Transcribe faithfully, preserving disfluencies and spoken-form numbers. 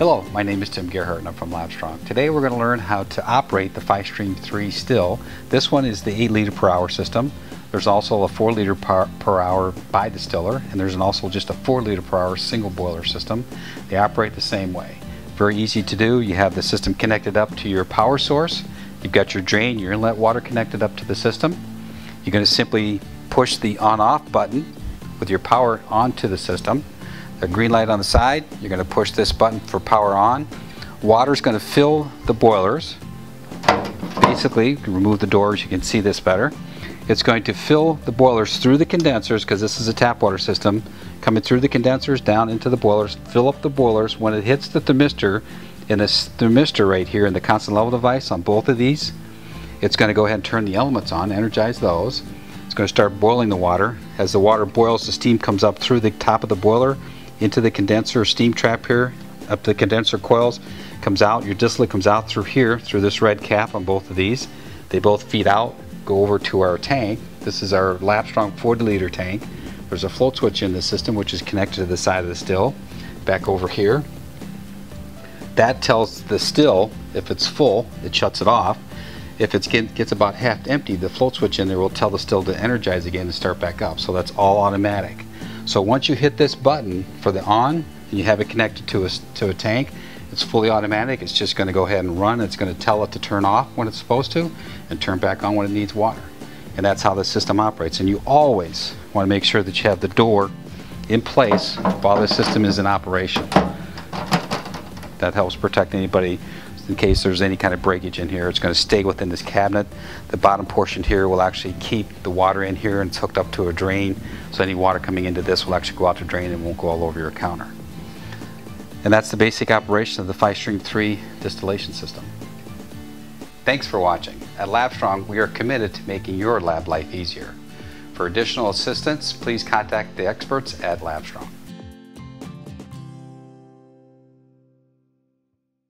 Hello, my name is Tim Gerhardt and I'm from LabStrong. Today we're going to learn how to operate the Fi-Streem three still. This one is the eight liter per hour system. There's also a four liter per hour bidistiller, and there's an also just a four liter per hour single boiler system. They operate the same way. Very easy to do. You have the system connected up to your power source. You've got your drain, your inlet water connected up to the system. You're going to simply push the on-off button with your power onto the system. A green light on the side, you're going to push this button for power on. Water's going to fill the boilers. Basically, remove the doors, you can see this better. It's going to fill the boilers through the condensers, because this is a tap water system, coming through the condensers down into the boilers, fill up the boilers. When it hits the thermistor, and this thermistor right here in the constant level device on both of these, it's going to go ahead and turn the elements on, energize those. It's going to start boiling the water. As the water boils, the steam comes up through the top of the boiler, into the condenser steam trap here, up the condenser coils, comes out, your distillate comes out through here, through this red cap on both of these. They both feed out, go over to our tank. This is our LabStrong forty liter tank. There's a float switch in the system which is connected to the side of the still, back over here. That tells the still, if it's full, it shuts it off. If it gets about half empty, the float switch in there will tell the still to energize again and start back up, so that's all automatic. So once you hit this button for the on, and you have it connected to a, to a tank, it's fully automatic. It's just going to go ahead and run. It's going to tell it to turn off when it's supposed to and turn back on when it needs water. And that's how the system operates. And you always want to make sure that you have the door in place while the system is in operation. That helps protect anybody in case there's any kind of breakage in here. It's going to stay within this cabinet. The bottom portion here will actually keep the water in here, and it's hooked up to a drain, so any water coming into this will actually go out to drain and won't go all over your counter. And that's the basic operation of the Fi-Streem three distillation system. Thanks for watching. At LabStrong, we are committed to making your lab life easier. For additional assistance, please contact the experts at LabStrong.